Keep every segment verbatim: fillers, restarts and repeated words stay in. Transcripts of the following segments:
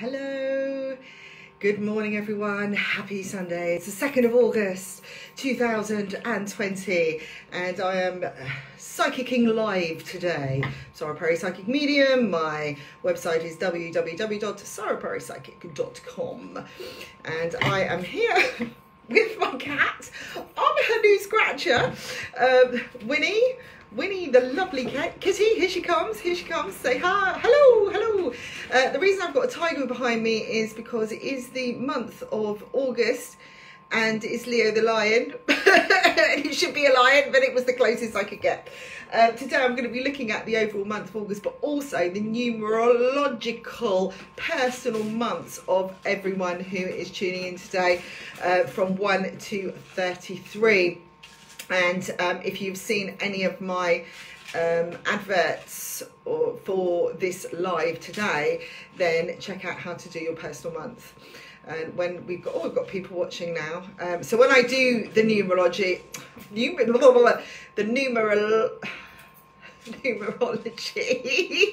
Hello, good morning everyone, happy Sunday. It's the second of August two thousand twenty and I am psychicking live today. Sara Perry Psychic Medium, my website is w w w dot sara perry psychic dot com and I am here with my cat on her new scratcher, um, Winnie. Winnie, the lovely cat, kitty, here she comes, here she comes, say hi, hello, hello. Uh, the reason I've got a tiger behind me is because it is the month of August and it's Leo the lion. It should be a lion, but it was the closest I could get. Uh, today I'm going to be looking at the overall month of August, but also the numerological personal months of everyone who is tuning in today uh, from one to thirty-three. And um, if you've seen any of my um, adverts or for this live today, then check out how to do your personal month. And when we've got, oh, we've got people watching now. Um, so when I do the numerology, numer blah, blah, blah, the numeral, numerology,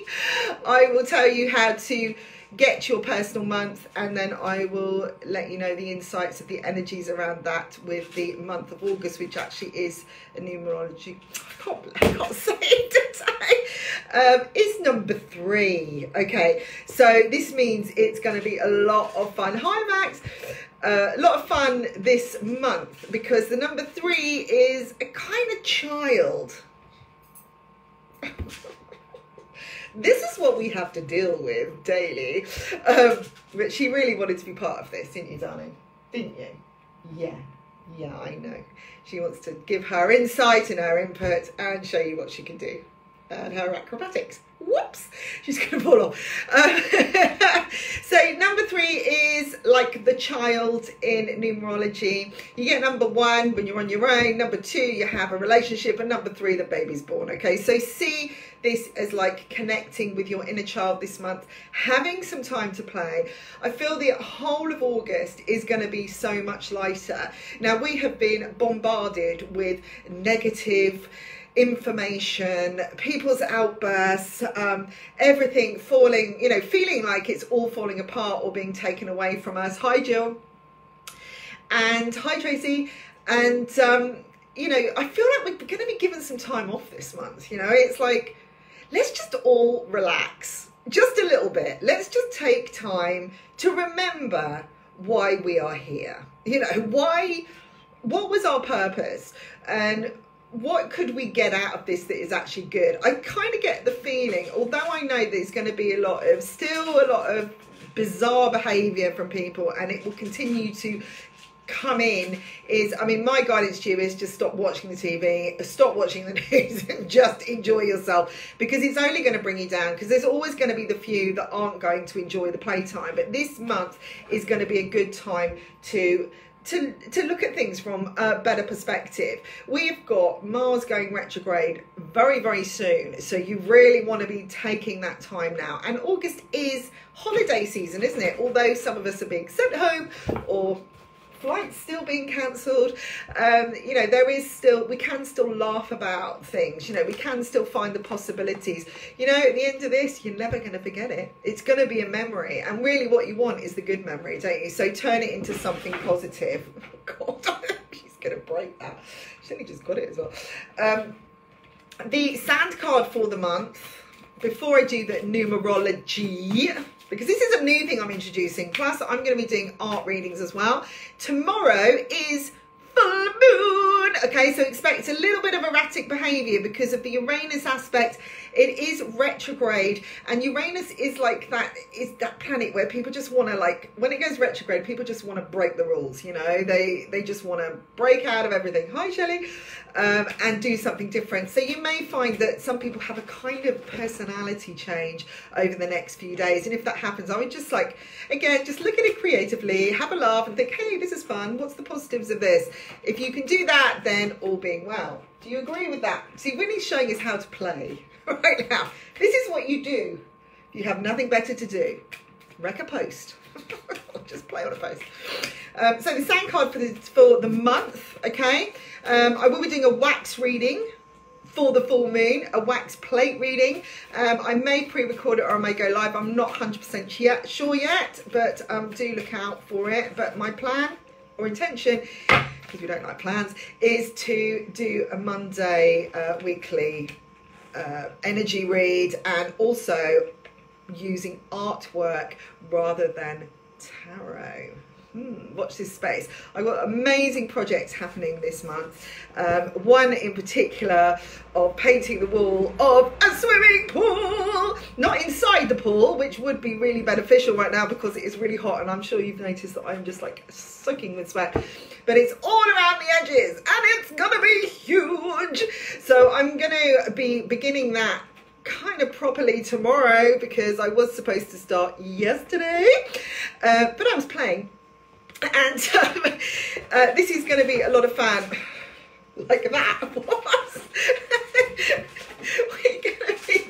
I will tell you how to get your personal month, and then I will let you know the insights of the energies around that with the month of August, which actually is a numerology. I can't, I can't say it today. Um, it's number three. Okay, so this means it's going to be a lot of fun. Hi, Max. Uh, a lot of fun this month because the number three is a kind of child. This is what we have to deal with daily. Um, but she really wanted to be part of this, didn't you, darling? Didn't you? Yeah. Yeah, I know. She wants to give her insight and her input and show you what she can do. And her acrobatics. Whoops! She's going to fall off. Um, so number three is like the child in numerology. You get number one when you're on your own. Number two, you have a relationship. And number three, the baby's born. Okay, so see this as like connecting with your inner child this month. Having some time to play. I feel the whole of August is going to be so much lighter. Now, we have been bombarded with negative information, people's outbursts, um, everything falling, you know, feeling like it's all falling apart or being taken away from us. Hi, Jill. And hi, Tracy. And, um, you know, I feel like we're going to be given some time off this month. You know, it's like, let's just all relax just a little bit. Let's just take time to remember why we are here. You know, why, what was our purpose? And what could we get out of this that is actually good? I kind of get the feeling, although I know there's going to be a lot of, still a lot of bizarre behaviour from people, and it will continue to come in, is, I mean, my guidance to you is just stop watching the T V, stop watching the news, and just enjoy yourself, because it's only going to bring you down, because there's always going to be the few that aren't going to enjoy the playtime. But this month is going to be a good time to To, to look at things from a better perspective. We've got Mars going retrograde very, very soon. So you really want to be taking that time now. And August is holiday season, isn't it? Although some of us are being sent home or flights still being cancelled. Um, you know, there is still, we can still laugh about things. You know, we can still find the possibilities. You know, at the end of this, you're never going to forget it. It's going to be a memory. And really what you want is the good memory, don't you? So turn it into something positive. Oh God, she's going to break that. She's only just got it as well. Um, the sand card for the month, before I do the numerology, because this is a new thing I'm introducing, plus I'm going to be doing art readings as well. Tomorrow is full moon, okay, so expect a little bit of erratic behavior because of the Uranus aspect. It is retrograde, and Uranus is like that, is that planet where people just want to, like, when it goes retrograde, people just want to break the rules, you know, they they just want to break out of everything. Hi, Shelley. Um, and do something different. So you may find that some people have a kind of personality change over the next few days, and if that happens, I would just, like, again, just look at it creatively, have a laugh and think, hey, this is fun, what's the positives of this? If you can do that, then all being well. Do you agree with that? See, Winnie's showing us how to play right now. This is what you do. You have nothing better to do. Wreck a post. Just play on a post. Um, so the sand card for the, for the month, okay? Um, I will be doing a wax reading for the full moon, a wax plate reading. Um, I may pre-record it or I may go live. I'm not one hundred percent yet, sure yet, but um, do look out for it. But my plan or intention, because we don't like plans, is to do a Monday uh, weekly uh, energy read, and also using artwork rather than tarot. Hmm, watch this space. I've got amazing projects happening this month. Um, one in particular of painting the wall of a swimming pool. Not inside the pool, which would be really beneficial right now because it is really hot, and I'm sure you've noticed that I'm just like soaking with sweat. But it's all around the edges and it's gonna be huge. So I'm gonna be beginning that kind of properly tomorrow because I was supposed to start yesterday, uh, but I was playing. And um, uh, this is going to be a lot of fun. Like that was. We're going to be,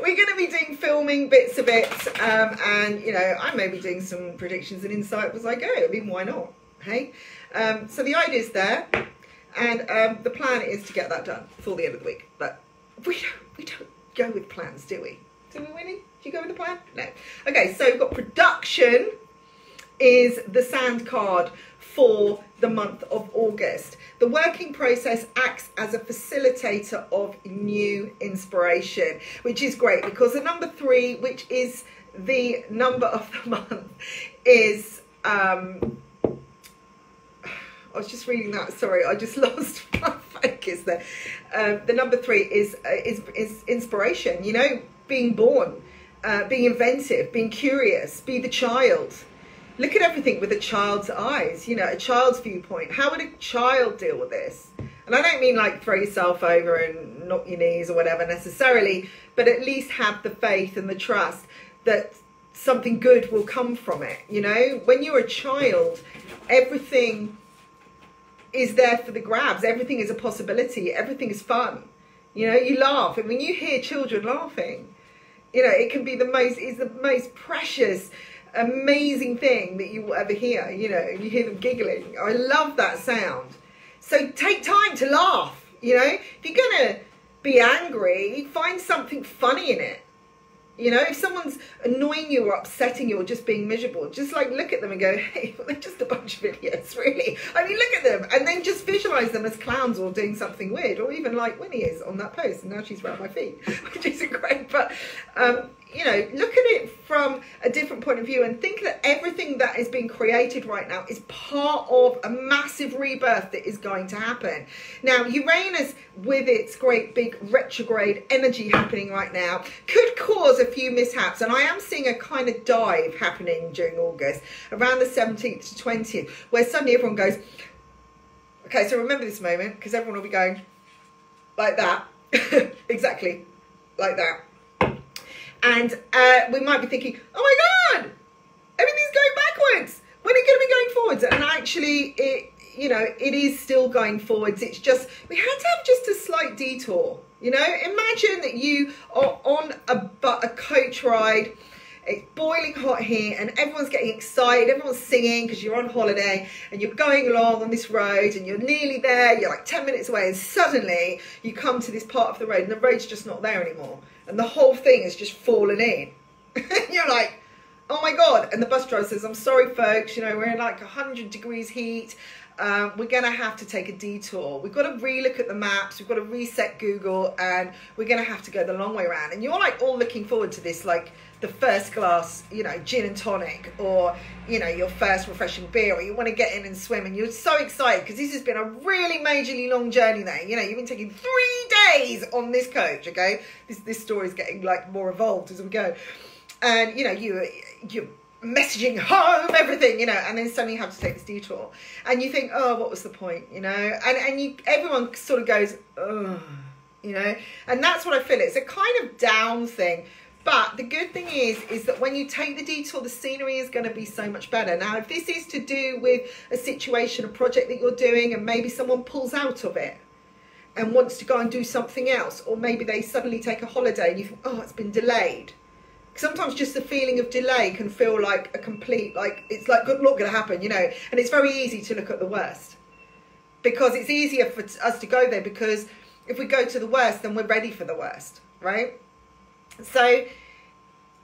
we're going to be doing filming bits of it, um, and you know, I may be doing some predictions and insight as I go. I mean, why not? Hey, um, so the idea is there, and um, the plan is to get that done before the end of the week. But we don't, we don't go with plans, do we? Do we, Winnie? Do you go with a plan? No. Okay, so we've got production. Is the sand card for the month of August. The working process acts as a facilitator of new inspiration, which is great because the number three, which is the number of the month, is um I was just reading that, sorry, I just lost my focus there. Um, the number three is uh, is is inspiration, you know, being born, uh, being inventive, being curious, be the child. Look at everything with a child's eyes, you know, a child's viewpoint. How would a child deal with this? And I don't mean like throw yourself over and knock your knees or whatever necessarily, but at least have the faith and the trust that something good will come from it. You know, when you're a child, everything is there for the grabs. Everything is a possibility. Everything is fun. You know, you laugh. And when you hear children laughing, you know, it can be the most, it's the most precious amazing thing that you will ever hear. You know, you hear them giggling. I love that sound. So take time to laugh. You know, if you're gonna be angry, find something funny in it. You know, if someone's annoying you or upsetting you or just being miserable, just like look at them and go, hey, well, they're just a bunch of idiots, really. I mean, look at them, and then just visualize them as clowns or doing something weird, or even like Winnie is on that post, and now she's around my feet, which isn't great, but um you know, look at it from a different point of view and think that everything that is being created right now is part of a massive rebirth that is going to happen. Now, Uranus, with its great big retrograde energy happening right now, could cause a few mishaps. And I am seeing a kind of dive happening during August, around the seventeenth to twentieth, where suddenly everyone goes, okay, so remember this moment, because everyone will be going like that, exactly like that. And uh, we might be thinking, oh my God, everything's going backwards. When are it going to be going forwards? And actually, it, you know, it is still going forwards. It's just, we had to have just a slight detour. You know, imagine that you are on a, a coach ride. It's boiling hot here and everyone's getting excited. Everyone's singing because you're on holiday and you're going along on this road and you're nearly there. You're like ten minutes away, and suddenly you come to this part of the road and the road's just not there anymore. And the whole thing has just fallen in. You're like, oh my God. And the bus driver says, I'm sorry, folks. You know, we're in like one hundred degrees heat. Um, we're going to have to take a detour. We've got to relook at the maps. We've got to reset Google, and we're going to have to go the long way around. And you're like all looking forward to this, like the first glass, you know, gin and tonic, or, you know, your first refreshing beer, or you want to get in and swim. And you're so excited because this has been a really majorly long journey there. You know, you've been taking three days on this coach. Okay. This, this story is getting like more evolved as we go. And, you know, you, you're messaging home, everything, you know, and then suddenly you have to take this detour. And you think, oh, what was the point, you know? And, and you, everyone sort of goes, oh, you know? And that's what I feel. It's a kind of down thing. But the good thing is, is that when you take the detour, the scenery is going to be so much better. Now, if this is to do with a situation, a project that you're doing, and maybe someone pulls out of it and wants to go and do something else, or maybe they suddenly take a holiday and you think, oh, it's been delayed. Sometimes just the feeling of delay can feel like a complete, like, it's like, good luck going to happen, you know. And it's very easy to look at the worst, because it's easier for us to go there because if we go to the worst, then we're ready for the worst, right? So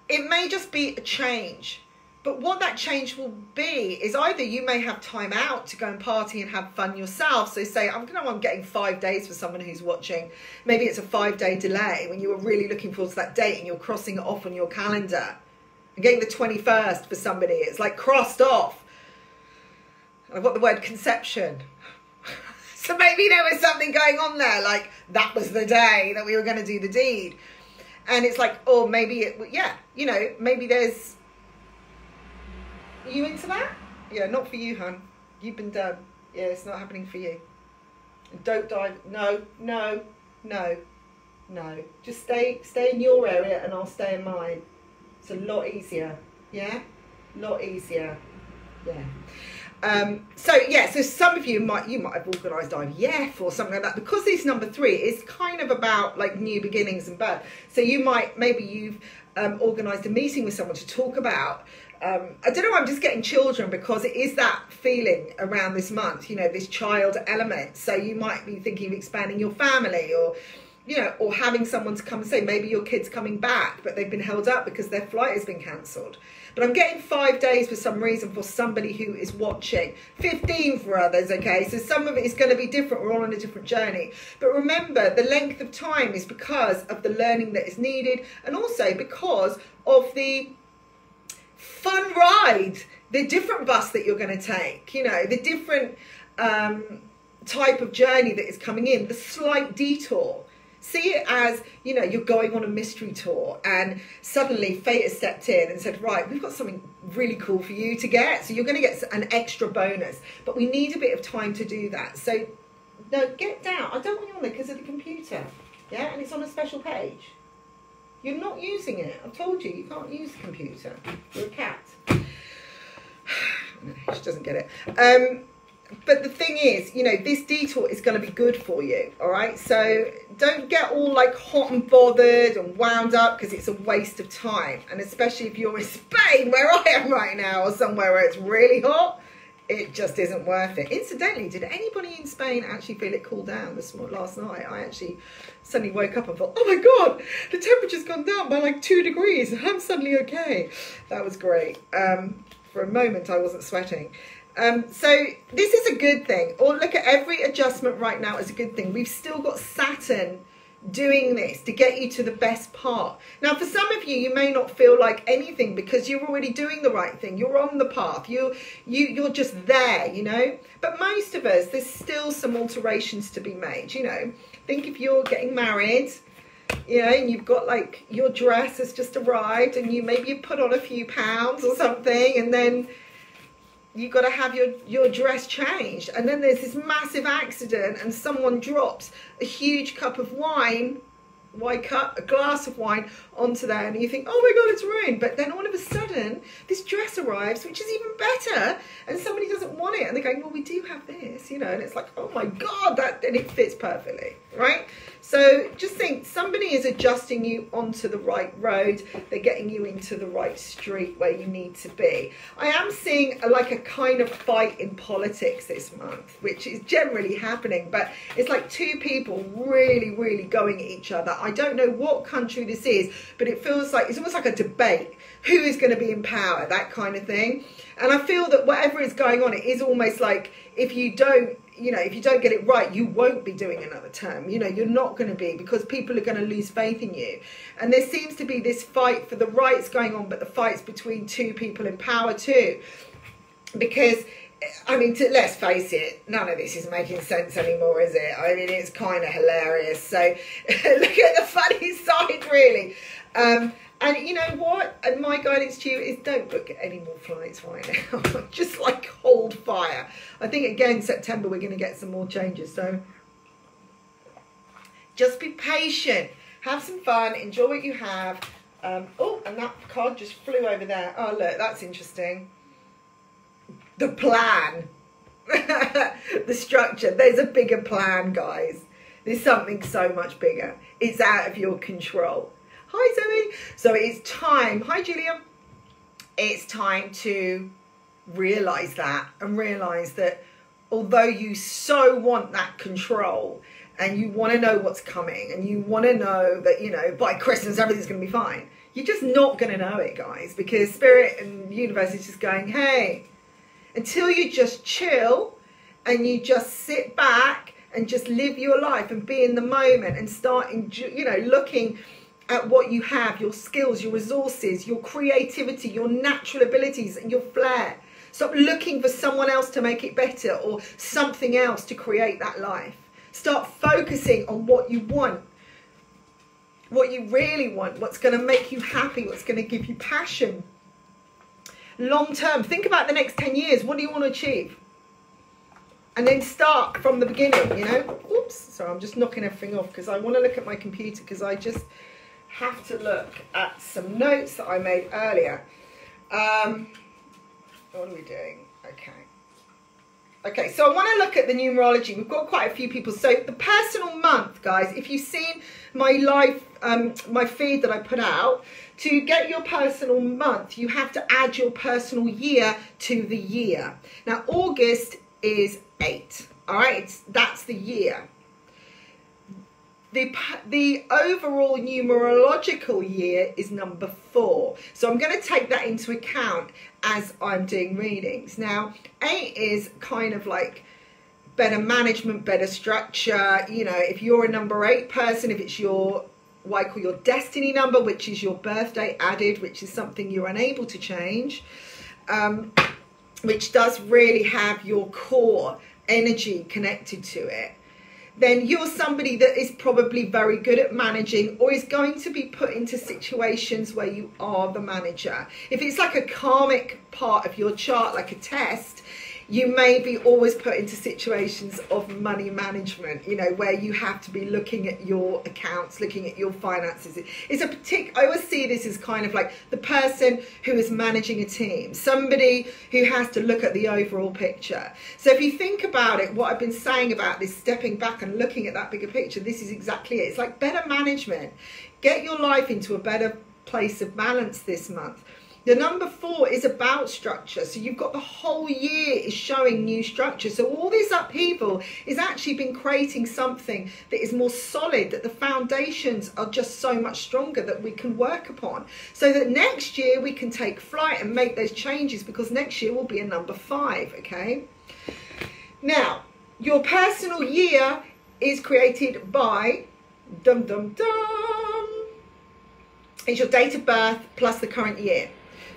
it may just be a change, but what that change will be is either you may have time out to go and party and have fun yourself. So say, I'm gonna, I'm getting five days for someone who's watching. Maybe it's a five day delay when you were really looking forward to that date and you're crossing it off on your calendar. I'm getting the twenty-first for somebody. It's like crossed off. I've got the word conception. So maybe there was something going on there. Like that was the day that we were gonna do the deed. And it's like, or maybe it, yeah, you know, maybe there's, are you into that? Yeah, not for you, hun. You've been done. Yeah, it's not happening for you. And don't dive. No, no, no, no. Just stay, stay in your area and I'll stay in mine. It's a lot easier. Yeah, a lot easier. Yeah. Um, so yeah, so some of you might, you might have organised I V F or something like that, because this number three is kind of about like new beginnings and birth. So you might, maybe you've um, organised a meeting with someone to talk about, um, I don't know, I'm just getting children because it is that feeling around this month, you know, this child element. So you might be thinking of expanding your family, or, you know, or having someone to come and say, maybe your kid's coming back, but they've been held up because their flight has been cancelled. But I'm getting five days for some reason for somebody who is watching, fifteen for others, okay? So some of it is going to be different. We're all on a different journey. But remember, the length of time is because of the learning that is needed, and also because of the fun ride, the different bus that you're going to take, you know, the different um, type of journey that is coming in, the slight detour. See it as, you know, you're going on a mystery tour and suddenly fate has stepped in and said, right, we've got something really cool for you to get. So you're going to get an extra bonus, but we need a bit of time to do that. So no, get down. I don't want you on there because of the computer. Yeah. And it's on a special page. You're not using it. I've told you, you can't use the computer. You're a cat. She doesn't get it. Um, But the thing is, you know, this detour is going to be good for you, all right? So don't get all, like, hot and bothered and wound up, because it's a waste of time. And especially if you're in Spain, where I am right now, or somewhere where it's really hot, it just isn't worth it. Incidentally, did anybody in Spain actually feel it cool down this morning? Last night, I actually suddenly woke up and thought, oh, my God, the temperature's gone down by, like, two degrees. I'm suddenly okay. That was great. Um, for a moment, I wasn't sweating. Um, so this is a good thing. Or look at every adjustment right now as a good thing. We've still got Saturn doing this to get you to the best part. Now, for some of you, you may not feel like anything because you're already doing the right thing. You're on the path. You, you, you're just there, you know. But most of us, there's still some alterations to be made, you know. Think if you're getting married, you know, and you've got like your dress has just arrived and you maybe you put on a few pounds or something, and then you've got to have your, your dress changed. And then there's this massive accident and someone drops a huge cup of wine, wine cup, a glass of wine onto there. And you think, oh my God, it's ruined. But then all of a sudden, this dress arrives, which is even better. And somebody doesn't want it. And they're going, well, we do have this, you know. And it's like, oh my God, that, and it fits perfectly, right? So just think, somebody is adjusting you onto the right road. They're getting you into the right street where you need to be. I am seeing a, like a kind of fight in politics this month, which is generally happening, but it's like two people really, really going at each other. I don't know what country this is, but it feels like, it's almost like a debate. Who is going to be in power? That kind of thing. And I feel that whatever is going on, it is almost like if you don't, you know, if you don't get it right, you won't be doing another term. You know, you're not going to be, because people are going to lose faith in you. And there seems to be this fight for the rights going on, but the fight's between two people in power too. Because, I mean, to, let's face it, none of this is making sense anymore, is it? I mean, it's kind of hilarious. So look at the funny side, really. Um, and you know what? And my guidance to you is don't book any more flights right now. Just like hold fire. I think again, September, we're going to get some more changes. So just be patient, have some fun, enjoy what you have. Um, oh, and that card just flew over there. Oh, look, that's interesting. The plan, the structure. There's a bigger plan, guys. There's something so much bigger. It's out of your control. Hi, Zoe. So it's time. Hi, Julia. It's time to realise that, and realise that although you so want that control and you want to know what's coming, and you want to know that, you know, by Christmas everything's going to be fine, you're just not going to know it, guys, because spirit and universe is just going, hey, until you just chill and you just sit back and just live your life and be in the moment and start, you know, looking at what you have, your skills, your resources, your creativity, your natural abilities and your flair. Stop looking for someone else to make it better or something else to create that life. Start focusing on what you want, what you really want, what's going to make you happy, what's going to give you passion. Long term, think about the next ten years. What do you want to achieve? And then start from the beginning, you know. Oops, sorry, I'm just knocking everything off because I want to look at my computer, because I just have to look at some notes that I made earlier. Um, what are we doing? Okay. Okay, so I want to look at the numerology. We've got quite a few people. So the personal month, guys, if you've seen my live, um, my feed that I put out, to get your personal month, you have to add your personal year to the year. Now, August is eight, all right? It's, that's the year. The, the overall numerological year is number four. So I'm going to take that into account as I'm doing readings. Now, eight is kind of like better management, better structure. You know, if you're a number eight person, if it's your, what I call your destiny number, which is your birthday added, which is something you're unable to change, um, which does really have your core energy connected to it, then you're somebody that is probably very good at managing, or is going to be put into situations where you are the manager. If it's like a karmic part of your chart, like a test, you may be always put into situations of money management, you know, where you have to be looking at your accounts, looking at your finances. It's a particular, I always see this as kind of like the person who is managing a team, somebody who has to look at the overall picture. So if you think about it, what I've been saying about this, stepping back and looking at that bigger picture, this is exactly it. It's like better management. Get your life into a better place of balance this month. The number four is about structure. So you've got the whole year is showing new structure. So all this upheaval is actually been creating something that is more solid, that the foundations are just so much stronger that we can work upon. So that next year we can take flight and make those changes, because next year will be a number five, okay? Now, your personal year is created by, dum dum dum, is your date of birth plus the current year.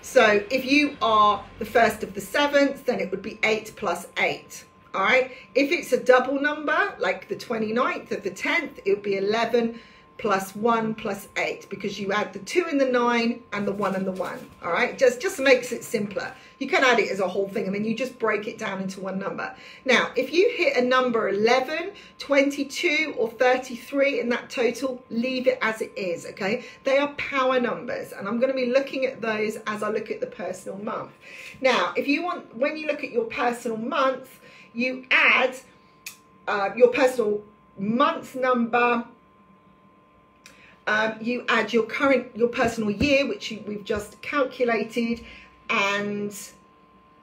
So if you are the first of the seventh, then it would be eight plus eight, all right? If it's a double number, like the twenty-ninth of the tenth, it would be eleven plus one plus eight, because you add the two and the nine and the one and the one, all right? Just, just makes it simpler. You can add it as a whole thing, and then you just break it down into one number. Now, if you hit a number eleven, twenty-two, or thirty-three in that total, leave it as it is, okay? They are power numbers, and I'm going to be looking at those as I look at the personal month. Now, if you want, when you look at your personal month, you add uh, your personal month number. Um, you add your current, your personal year, which you, we've just calculated, and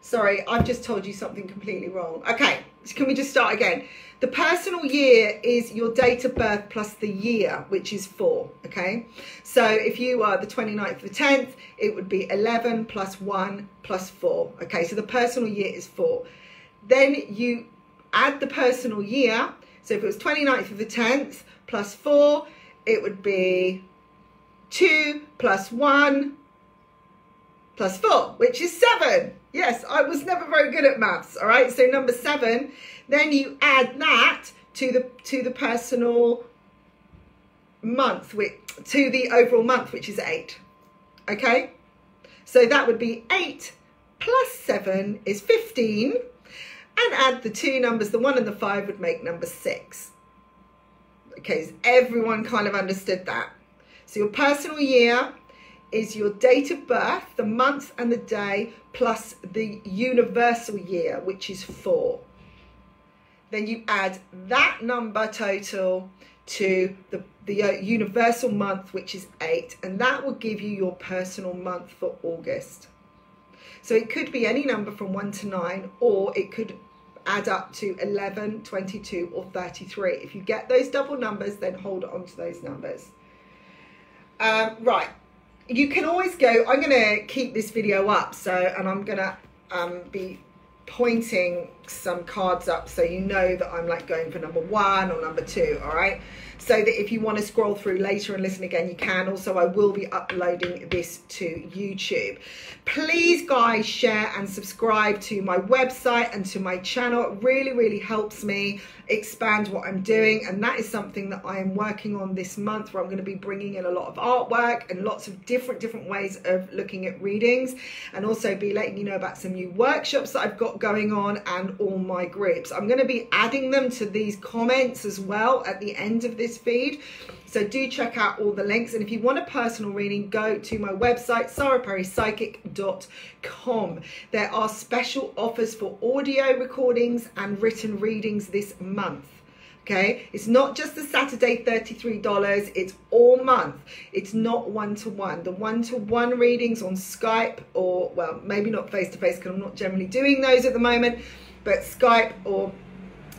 sorry, I've just told you something completely wrong. Okay, so can we just start again? The personal year is your date of birth plus the year, which is four, okay? So if you are the twenty-ninth of the tenth, it would be eleven plus one plus four, okay? So the personal year is four. Then you add the personal year. So if it was twenty-ninth of the tenth plus four, it would be two plus one plus four, which is seven. Yes, I was never very good at maths, all right? So number seven, then you add that to the, to the personal month, which, to the overall month, which is eight, okay? So that would be eight plus seven is fifteen, and add the two numbers, the one and the five, would make number six. Okay, so everyone kind of understood that. So your personal year is your date of birth, the month and the day, plus the universal year, which is four. Then you add that number total to the, the uh, universal month, which is eight, and that will give you your personal month for August. So it could be any number from one to nine, or it could add up to eleven, twenty-two or thirty-three. If you get those double numbers, then hold on to those numbers. Um, right, you can always go, I'm going to keep this video up, so, and I'm going to um, be pointing some cards up so you know that I'm like going for number one or number two, all right? So that if you want to scroll through later and listen again, you can. Also, I will be uploading this to YouTube. Please, guys, share and subscribe to my website and to my channel. It really, really helps me expand what I'm doing. And that is something that I am working on this month, where I'm going to be bringing in a lot of artwork and lots of different, different ways of looking at readings, and also be letting you know about some new workshops that I've got going on and all my groups. I'm going to be adding them to these comments as well at the end of this feed, so do check out all the links. And if you want a personal reading, go to my website, sara perry psychic dot com. There are special offers for audio recordings and written readings this month. Okay, it's not just the Saturday thirty-three dollars, it's all month. It's not one-to-one. The one-to-one readings on Skype, or well, maybe not face-to-face because I'm not generally doing those at the moment, but Skype or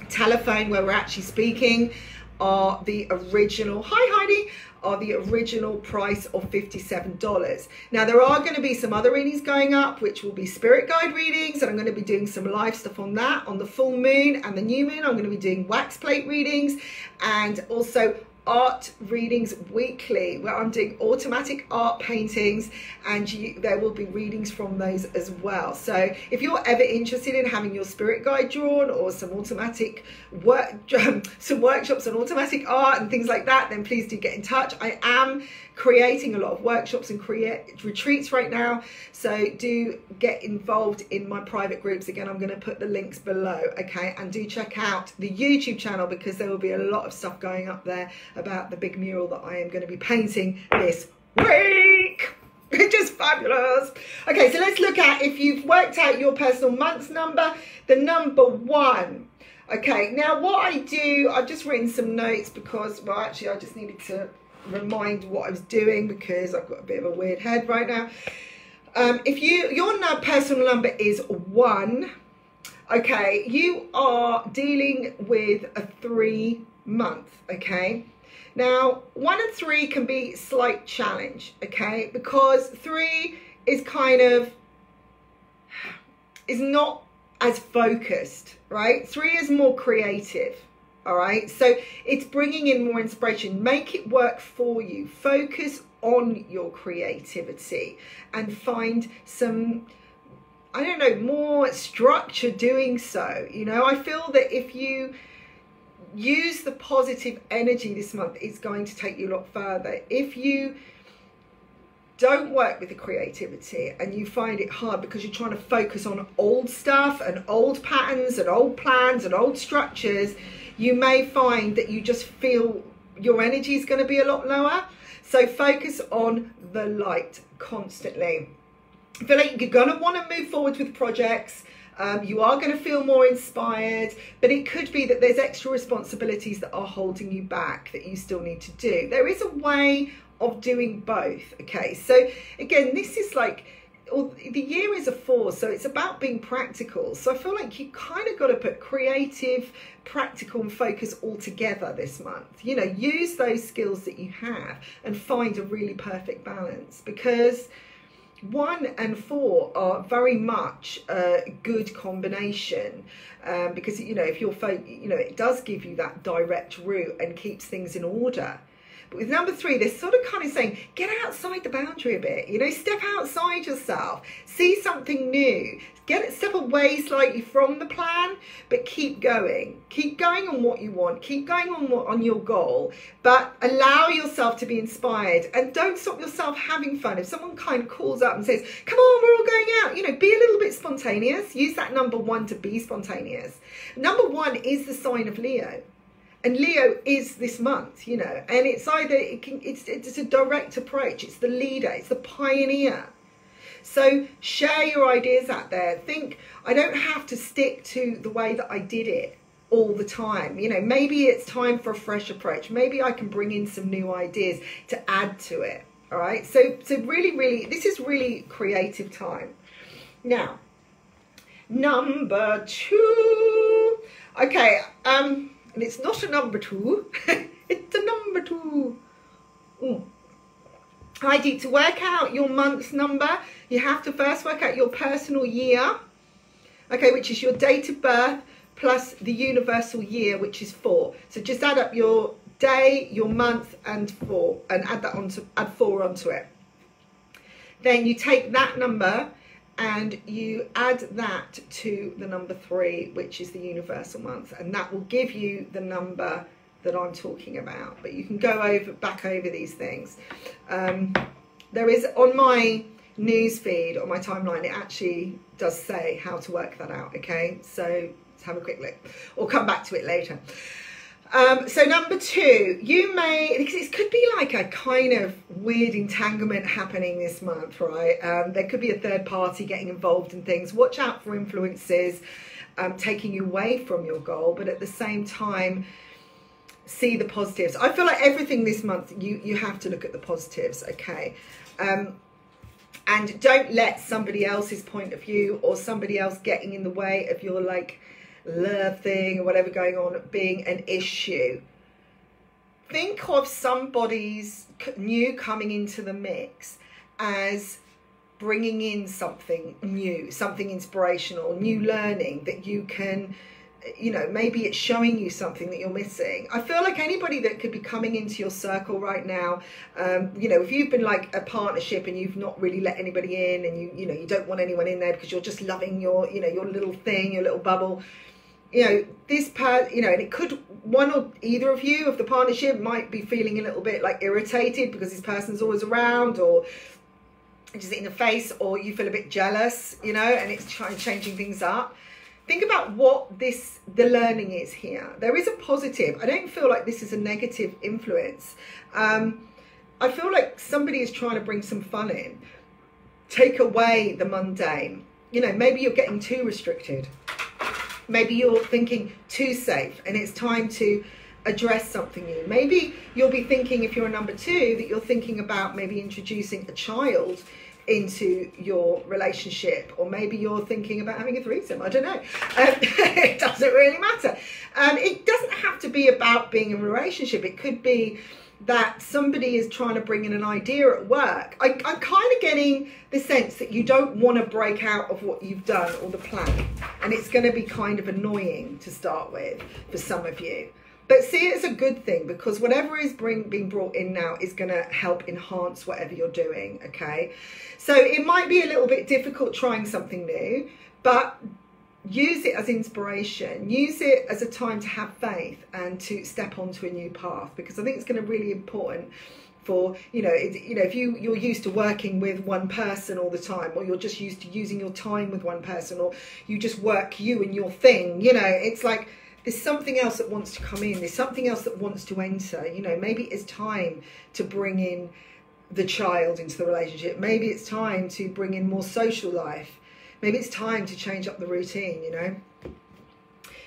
telephone where we're actually speaking, are the original, hi Heidi, are the original price of fifty-seven dollars. Now there are going to be some other readings going up, which will be spirit guide readings, and I'm going to be doing some live stuff on that. On the full moon and the new moon, I'm going to be doing wax plate readings, and also art readings weekly, where I'm doing automatic art paintings, and you, there will be readings from those as well. So if you're ever interested in having your spirit guide drawn, or some automatic work, some workshops on automatic art and things like that, then please do get in touch. I am creating a lot of workshops and create retreats right now, so do get involved in my private groups. Again, I'm going to put the links below, okay? And do check out the YouTube channel, because there will be a lot of stuff going up there about the big mural that I am going to be painting this week. It's just fabulous. Okay, so let's look at, if you've worked out your personal month's number, the number one. Okay, now what I do, I've just written some notes because, well, actually I just needed to remind what I was doing because I've got a bit of a weird head right now. Um, if you, your personal number is one, okay, you are dealing with a three month, okay? Now one and three can be slight challenge, okay, because three is kind of is not as focused, right? Three is more creative, all right? So it's bringing in more inspiration. Make it work for you. Focus on your creativity and find some, I don't know, more structure doing so, you know. I feel that if you use the positive energy this month, it's going to take you a lot further. If you don't work with the creativity and you find it hard because you're trying to focus on old stuff and old patterns and old plans and old structures, you may find that you just feel your energy is going to be a lot lower. So focus on the light constantly. I feel like you're going to want to move forward with projects. Um, you are going to feel more inspired, but it could be that there's extra responsibilities that are holding you back that you still need to do. There is a way of doing both, okay? So again, this is like, or the year is a four, so it's about being practical. So I feel like you kind of got to put creative, practical and focus all together this month. You know, use those skills that you have and find a really perfect balance, because one and four are very much a good combination, um, because, you know, if you're, you know, it does give you that direct route and keeps things in order. But with number three, they're sort of kind of saying, get outside the boundary a bit, you know, step outside yourself, see something new, get it, step away slightly from the plan, but keep going, keep going on what you want, keep going on what, on your goal, but allow yourself to be inspired and don't stop yourself having fun. If someone kind of calls up and says, come on, we're all going out, you know, be a little bit spontaneous. Use that number one to be spontaneous. Number one is the sign of Leo. And Leo is this month, you know, and it's either, it can, it's, it's a direct approach. It's the leader, it's the pioneer. So share your ideas out there. Think, I don't have to stick to the way that I did it all the time. You know, maybe it's time for a fresh approach. Maybe I can bring in some new ideas to add to it. All right. So, so really, really, this is really creative time. Now, number two. Okay, um, and it's not a number two. It's a number two. Mm. Heidi, to work out your month's number, you have to first work out your personal year, okay, which is your date of birth plus the universal year, which is four. So just add up your day, your month, and four, and add that onto add four onto it. Then you take that number and you add that to the number three, which is the universal month, and that will give you the number that I'm talking about. But you can go over back over these things. Um, there is on my news feed, on my timeline, it actually does say how to work that out, okay? So let's have a quick look, or come back to it later. Um, so number two, you may, because it could be like a kind of weird entanglement happening this month, right? Um, there could be a third party getting involved in things. Watch out for influences um, taking you away from your goal, but at the same time, see the positives. I feel like everything this month, you, you have to look at the positives, okay? Um, and don't let somebody else's point of view or somebody else getting in the way of your like love thing or whatever going on being an issue. Think of somebody's new coming into the mix as bringing in something new, something inspirational, new learning that you can, you know, maybe it's showing you something that you're missing. I feel like anybody that could be coming into your circle right now, um, you know, if you've been like a partnership and you've not really let anybody in and you, you know, you don't want anyone in there because you're just loving your, you know, your little thing, your little bubble, you know, this part, you know, and it could, one or either of you of the partnership might be feeling a little bit like irritated because this person's always around or just in the face, or you feel a bit jealous, you know, and it's trying changing things up. Think about what this, the learning is here. There is a positive. I don't feel like this is a negative influence. Um, I feel like somebody is trying to bring some fun in. Take away the mundane. You know, maybe you're getting too restricted. Maybe you're thinking too safe and it's time to address something new. Maybe you'll be thinking, if you're a number two, that you're thinking about maybe introducing a child into your relationship, or maybe you're thinking about having a threesome. I don't know. Um, it doesn't really matter. Um, it doesn't have to be about being in a relationship. It could be that somebody is trying to bring in an idea at work. I, I'm kind of getting the sense that you don't want to break out of what you've done or the plan, and it's going to be kind of annoying to start with for some of you. But see it as a good thing, because whatever is bring, being brought in now is going to help enhance whatever you're doing, okay? So it might be a little bit difficult trying something new, but use it as inspiration. Use it as a time to have faith and to step onto a new path, because I think it's going to be really important for, you know, it, you know, if you, you're used to working with one person all the time, or you're just used to using your time with one person, or you just work you and your thing, you know, it's like, there's something else that wants to come in. There's something else that wants to enter. You know, maybe it's time to bring in the child into the relationship. Maybe it's time to bring in more social life. Maybe it's time to change up the routine, you know.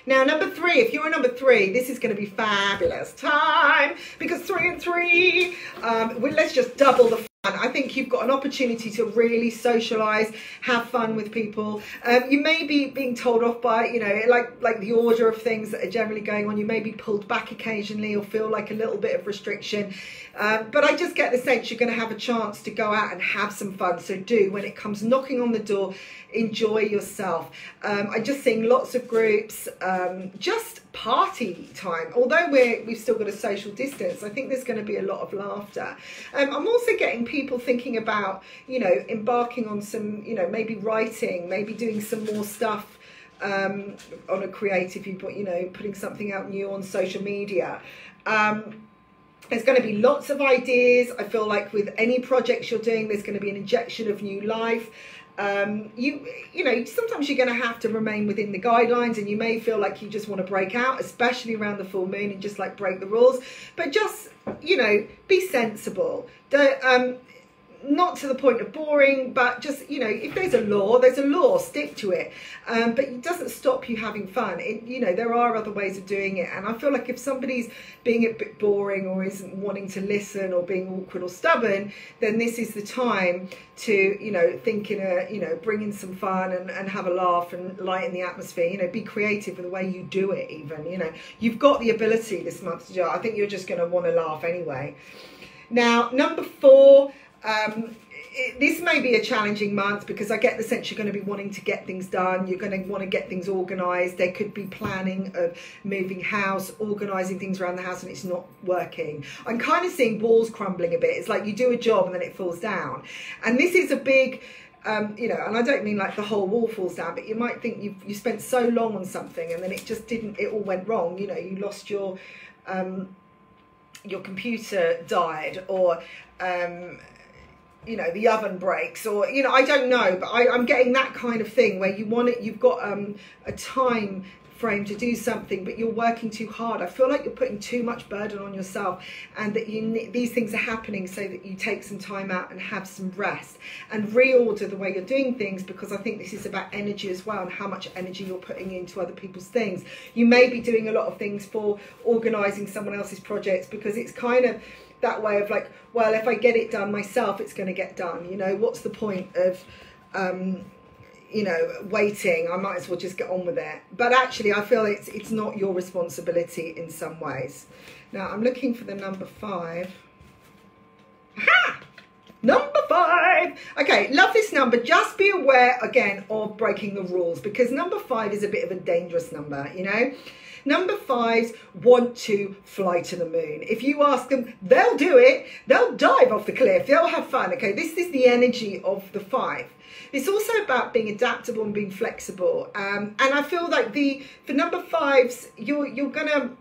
Now, number three, if you're a number three, this is going to be fabulous time, because three and three, um, well, let's just double the fun. I think you've got an opportunity to really socialise, have fun with people. Um, you may be being told off by, you know, like, like the order of things that are generally going on. You may be pulled back occasionally or feel like a little bit of restriction. Um, but I just get the sense you're going to have a chance to go out and have some fun. So do, when it comes knocking on the door, enjoy yourself. Um, I'm just seeing lots of groups, um, just party time. Although we're, we've still got a social distance, I think there's going to be a lot of laughter. Um, I'm also getting people thinking about, you know, embarking on some, you know, maybe writing, maybe doing some more stuff um, on a creative viewpoint, you know, putting something out new on social media. Um, There's going to be lots of ideas. I feel like with any projects you're doing, there's going to be an injection of new life. Um, you, you know, sometimes you're going to have to remain within the guidelines, and you may feel like you just want to break out, especially around the full moon, and just like break the rules. But just, you know, be sensible. Don't, um, not to the point of boring, but just, you know, if there's a law, there's a law, stick to it. Um, but it doesn't stop you having fun. It, you know, there are other ways of doing it. And I feel like if somebody's being a bit boring or isn't wanting to listen or being awkward or stubborn, then this is the time to, you know, think in a, you know, bring in some fun and, and have a laugh and lighten the atmosphere. You know, be creative with the way you do it even, you know. You've got the ability this month to do it. I think you're just going to want to laugh anyway. Now, number four. Um, it, this may be a challenging month because I get the sense you're going to be wanting to get things done. You're going to want to get things organised. There could be planning of moving house, organising things around the house, and it's not working. I'm kind of seeing walls crumbling a bit. It's like you do a job and then it falls down. And this is a big... Um, you know, and I don't mean like the whole wall falls down, but you might think you you spent so long on something and then it just didn't, it all went wrong. You know, you lost your, um, your computer died, or, um, you know, the oven breaks, or, you know, I don't know, but I, I'm getting that kind of thing where you want it, you've got um, a time frame to do something, but you're working too hard. I feel like you're putting too much burden on yourself, and that you these things are happening so that you take some time out and have some rest and reorder the way you're doing things, because I think this is about energy as well and how much energy you're putting into other people's things. You may be doing a lot of things for organising someone else's projects, because it's kind of that way of like, well, if I get it done myself, it's going to get done. You know, what's the point of... Um, you know, waiting? I might as well just get on with it. But actually, I feel it's it's not your responsibility in some ways. Now, I'm looking for the number five. Aha! Number five. Okay, love this number. Just be aware, again, of breaking the rules, because number five is a bit of a dangerous number, you know? Number fives want to fly to the moon. If you ask them, they'll do it. They'll dive off the cliff. They'll have fun. Okay, this is the energy of the five. It's also about being adaptable and being flexible. Um, and I feel like the for number fives, you're you're gonna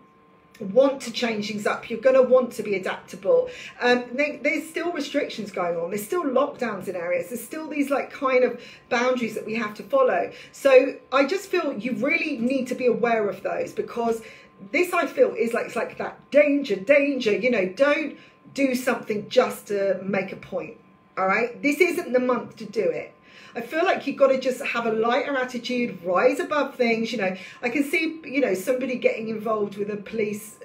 want to change things up. You're going to want to be adaptable. Um, they, there's still restrictions going on. There's still lockdowns in areas. There's still these like kind of boundaries that we have to follow. So I just feel you really need to be aware of those, because this I feel is like, it's like that danger, danger, you know, don't do something just to make a point. All right. This isn't the month to do it. I feel like you've got to just have a lighter attitude, rise above things. You know, I can see, you know, somebody getting involved with a police,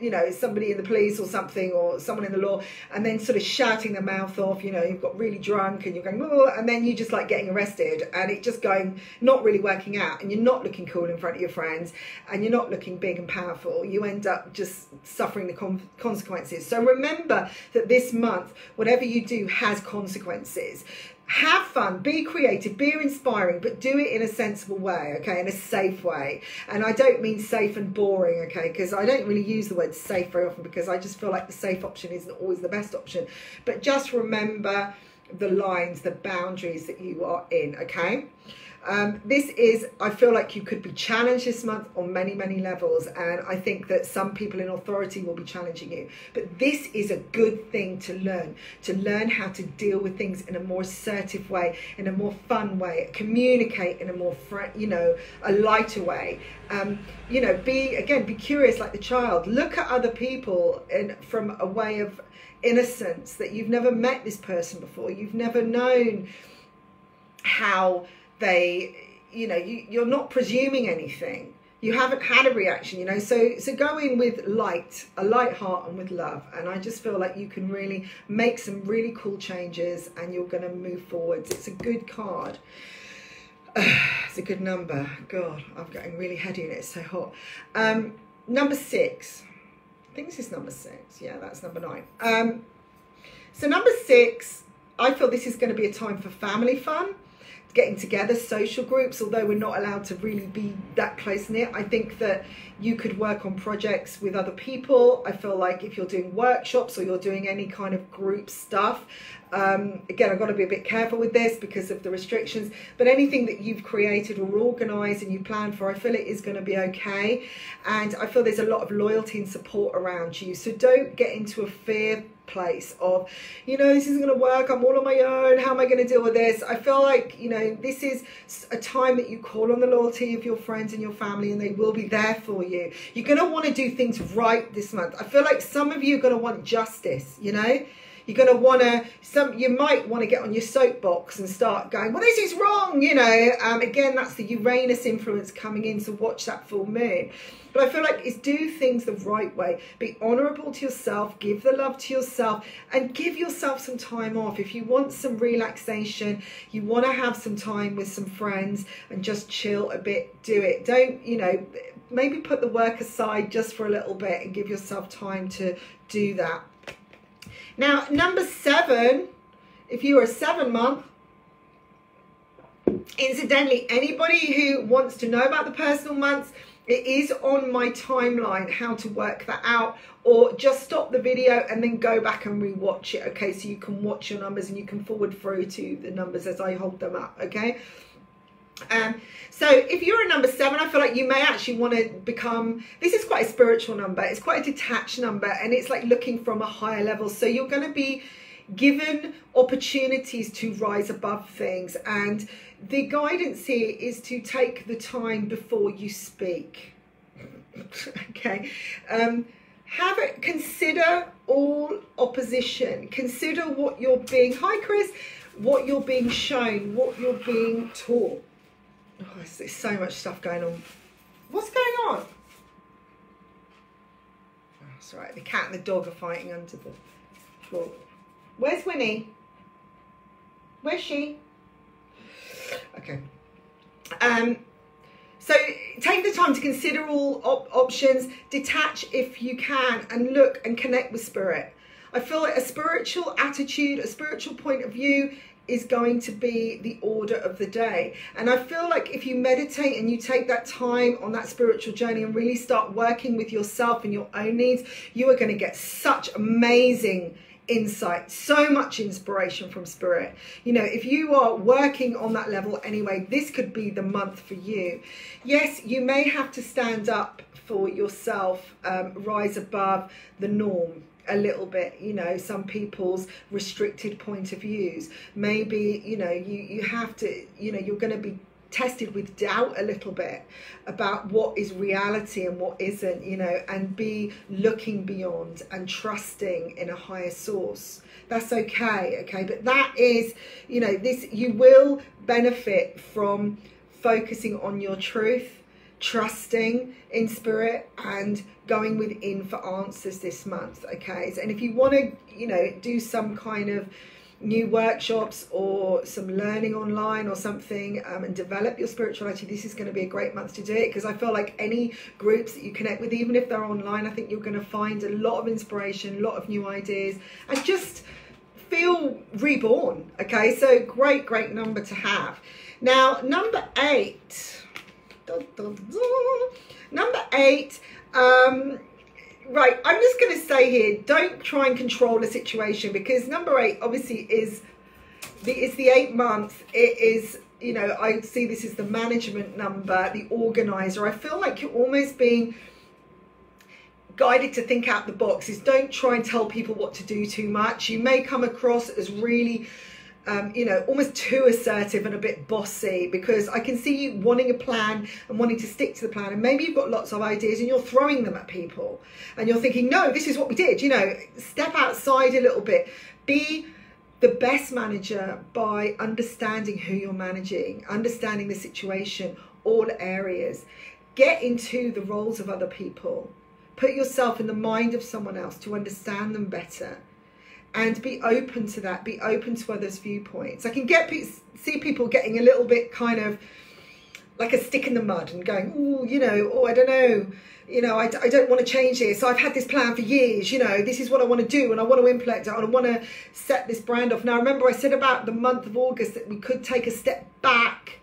you know, somebody in the police or something, or someone in the law, and then sort of shouting their mouth off. You know, you've got really drunk and you're going, oh, and then you just like getting arrested, and it just going, not really working out, and you're not looking cool in front of your friends, and you're not looking big and powerful. You end up just suffering the consequences. So remember that this month, whatever you do has consequences. Have fun, be creative, be inspiring, but do it in a sensible way, okay, in a safe way. And I don't mean safe and boring, okay, because I don't really use the word safe very often, because I just feel like the safe option isn't always the best option. But just remember the lines, the boundaries that you are in, okay? Um, this is, I feel like you could be challenged this month on many, many levels. And I think that some people in authority will be challenging you. But this is a good thing to learn, to learn how to deal with things in a more assertive way, in a more fun way, communicate in a more, you know, a lighter way. Um, you know, be, again, be curious like the child. Look at other people in, from a way of innocence, that you've never met this person before. You've never known how... they, you know, you, you're not presuming anything. You haven't had a reaction, you know, so so go in with light, a light heart and with love. And I just feel like you can really make some really cool changes, and you're going to move forwards. It's a good card. Uh, it's a good number. God, I'm getting really heady and it's so hot. Um, number six. I think this is number six. Yeah, that's number nine. Um, so number six, I feel this is going to be a time for family fun. Getting together, social groups, although we're not allowed to really be that close knit. I think that you could work on projects with other people. I feel like if you're doing workshops or you're doing any kind of group stuff, um, again, I've got to be a bit careful with this because of the restrictions, but anything that you've created or organised and you planned for, I feel it is going to be okay. And I feel there's a lot of loyalty and support around you. So don't get into a fear place of, you know, this isn't going to work, I'm all on my own, how am I going to deal with this? I feel like, you know, this is a time that you call on the loyalty of your friends and your family, and they will be there for you. You're going to want to do things right this month. I feel like some of you are going to want justice, you know. You're going to want to, some, you might want to get on your soapbox and start going, well, this is wrong, you know. Um, again, that's the Uranus influence coming in, so watch that full moon. But I feel like it's do things the right way. Be honourable to yourself, give the love to yourself, and give yourself some time off. If you want some relaxation, you want to have some time with some friends and just chill a bit, do it. Don't, you know, maybe put the work aside just for a little bit and give yourself time to do that. Now, number seven, if you are a seven month, incidentally, anybody who wants to know about the personal months, it is on my timeline how to work that out, or just stop the video and then go back and rewatch it, okay? So you can watch your numbers and you can forward through to the numbers as I hold them up, okay? Um, so if you're a number seven, I feel like you may actually want to become, this is quite a spiritual number, it's quite a detached number, and it's like looking from a higher level. So you're going to be given opportunities to rise above things, and the guidance here is to take the time before you speak. Okay, um, have it, consider all opposition, consider what you're being, hi Chris, what you're being shown, what you're being taught. Oh, there's so much stuff going on. What's going on? Oh, that's right. The cat and the dog are fighting under the floor. Where's Winnie? Where's she? Okay. Um. So take the time to consider all op options. Detach if you can, and look and connect with spirit. I feel like a spiritual attitude, a spiritual point of view is going to be the order of the day. And I feel like if you meditate and you take that time on that spiritual journey and really start working with yourself and your own needs, you are going to get such amazing insight, so much inspiration from spirit. You know, if you are working on that level anyway, this could be the month for you. Yes, you may have to stand up for yourself, um, rise above the norm a little bit, you know, some people's restricted point of views. Maybe, you know, you, you have to, you know, you're going to be tested with doubt a little bit about what is reality and what isn't, you know, and be looking beyond and trusting in a higher source. That's okay, okay? But that is, you know, this, you will benefit from focusing on your truth, trusting in spirit, and going within for answers this month, okay? And if you want to, you know, do some kind of new workshops or some learning online or something, um, and develop your spirituality, this is going to be a great month to do it, because I feel like any groups that you connect with, even if they're online, I think you're going to find a lot of inspiration, a lot of new ideas, and just feel reborn, okay? So great, great number to have. Now, number eight. Dun, dun, dun. Number eight, um, right, I'm just going to say here, don't try and control the situation, because number eight obviously is the, it's the eight months. It is, you know, I see this as the management number, the organizer. I feel like you're almost being guided to think out the box. Is don't try and tell people what to do too much. You may come across as really... Um, you know, almost too assertive and a bit bossy, because I can see you wanting a plan and wanting to stick to the plan, and maybe you've got lots of ideas and you're throwing them at people and you're thinking, no, this is what we did, you know. Step outside a little bit. Be the best manager by understanding who you're managing, understanding the situation, all areas. Get into the roles of other people, put yourself in the mind of someone else to understand them better. And be open to that, be open to others' viewpoints. I can get see people getting a little bit kind of like a stick in the mud and going, oh, you know, oh, I don't know, you know, I, I don't want to change this. I've had this plan for years, you know, this is what I want to do and I want to implement it and I want to set this brand off. Now, remember I said about the month of August that we could take a step back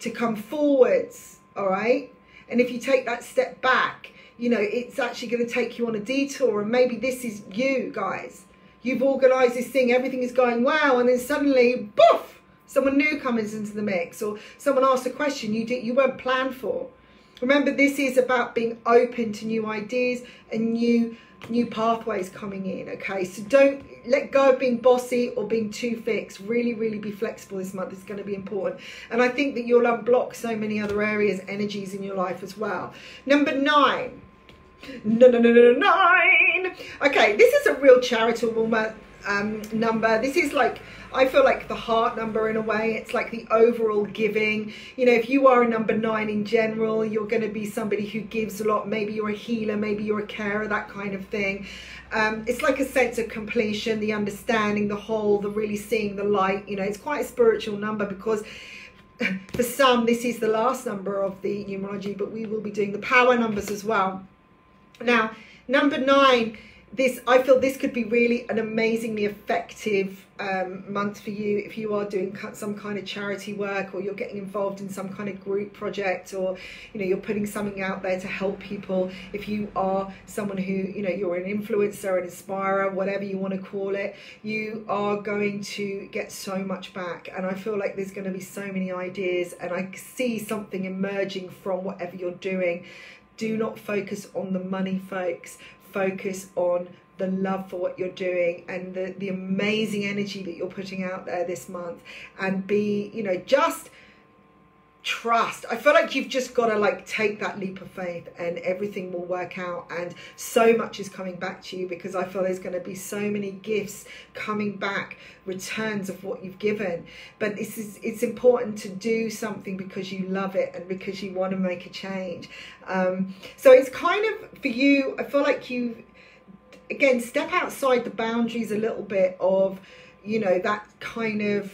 to come forwards, all right? And if you take that step back, you know, it's actually going to take you on a detour, and maybe this is you guys. You've organised this thing, everything is going wow, and then suddenly, poof, someone new comes into the mix, or someone asks a question you did, you weren't planned for. Remember, this is about being open to new ideas and new new pathways coming in, okay? So don't let go of being bossy or being too fixed. Really, really be flexible this month. It's going to be important. And I think that you'll unblock so many other areas, energies in your life as well. Number nine. No, no, no, no, nine. Okay, this is a real charitable month um, number. This is like, I feel like the heart number in a way. It's like the overall giving. You know, if you are a number nine in general, you're going to be somebody who gives a lot. Maybe you're a healer, maybe you're a carer, that kind of thing. Um, it's like a sense of completion, the understanding, the whole, the really seeing the light. You know, it's quite a spiritual number because for some, this is the last number of the numerology, but we will be doing the power numbers as well. Now, number nine, this, I feel this could be really an amazingly effective um, month for you if you are doing some kind of charity work, or you're getting involved in some kind of group project, or, you know, you're putting something out there to help people. If you are someone who, you know, you're an influencer, an inspirer, whatever you want to call it, you are going to get so much back. And I feel like there's going to be so many ideas, and I see something emerging from whatever you're doing. Do not focus on the money, folks. Focus on the love for what you're doing and the, the amazing energy that you're putting out there this month, and be, you know, just trust. I feel like you've just got to like take that leap of faith and everything will work out. And so much is coming back to you because I feel there's going to be so many gifts coming back, returns of what you've given. But this is, it's important to do something because you love it and because you want to make a change. Um, so it's kind of for you, I feel like you, again, step outside the boundaries a little bit of, you know, that kind of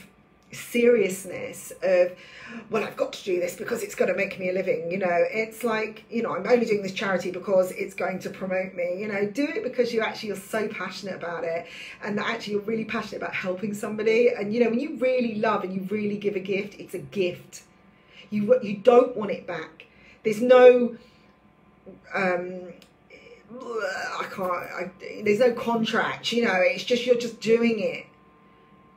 seriousness of, well, I've got to do this because it's going to make me a living. You know, it's like, you know, I'm only doing this charity because it's going to promote me. You know, do it because you actually are so passionate about it, and that actually you're really passionate about helping somebody. And, you know, when you really love and you really give a gift, it's a gift. You, you don't want it back. There's no um I can't I, there's no contract. You know, it's just, you're just doing it.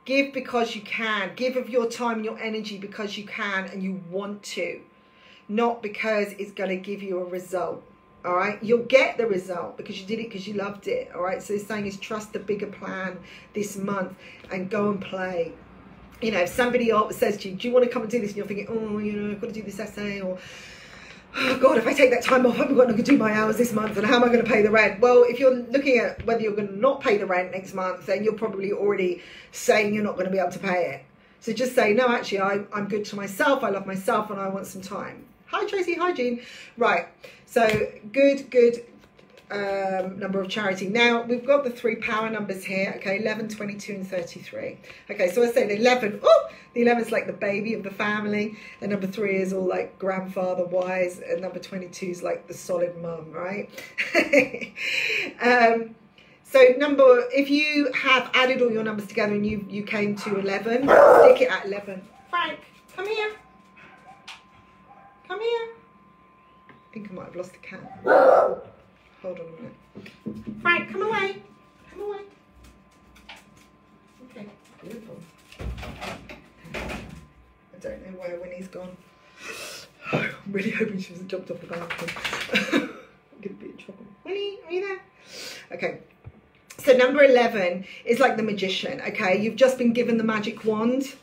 Give because you can. Give of your time and your energy because you can and you want to, not because it's going to give you a result. All right, you'll get the result because you did it because you loved it. All right, so this thing is, trust the bigger plan this month and go and play. You know, if somebody says to you, do you want to come and do this, and you're thinking, oh, you know, I've got to do this essay, or, oh God, if I take that time off, I'm not going to do my hours this month, and how am I going to pay the rent? Well, if you're looking at whether you're going to not pay the rent next month, then you're probably already saying you're not going to be able to pay it. So just say, no, actually, I, I'm good to myself. I love myself and I want some time. Hi, Tracy. Hi, Jean. Right. So good, good um, number of charity. Now, we've got the three power numbers here. Okay, eleven, twenty-two and thirty-three. Okay, so I say the eleven. Oh! The eleven is like the baby of the family. And number three is all like grandfather wise. And number twenty-two is like the solid mum, right? um, so number, if you have added all your numbers together and you, you came to eleven, stick it at eleven. Frank, come here. Come here. I think I might have lost the cat. Hold on a minute. Frank, come away. Come away. Okay, beautiful. I don't know where Winnie's gone. I'm really hoping she hasn't jumped off the balcony. I'm going to be in trouble. Winnie, are you there? Okay. So number eleven is like the magician. Okay, you've just been given the magic wand.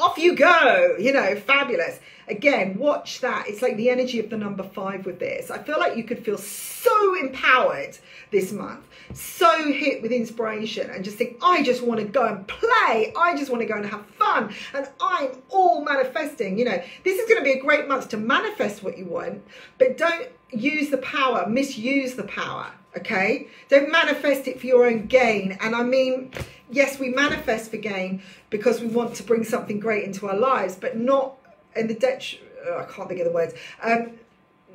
Off you go. You know, fabulous. Again, watch that. It's like the energy of the number five with this. I feel like you could feel so empowered this month, so hit with inspiration, and just think, I just want to go and play. I just want to go and have fun. And I'm all manifesting. You know, this is going to be a great month to manifest what you want, but don't use the power, misuse the power. Okay, don't manifest it for your own gain. And I mean, yes, we manifest for gain because we want to bring something great into our lives, but not in the det- oh, I can't think of the words. Um,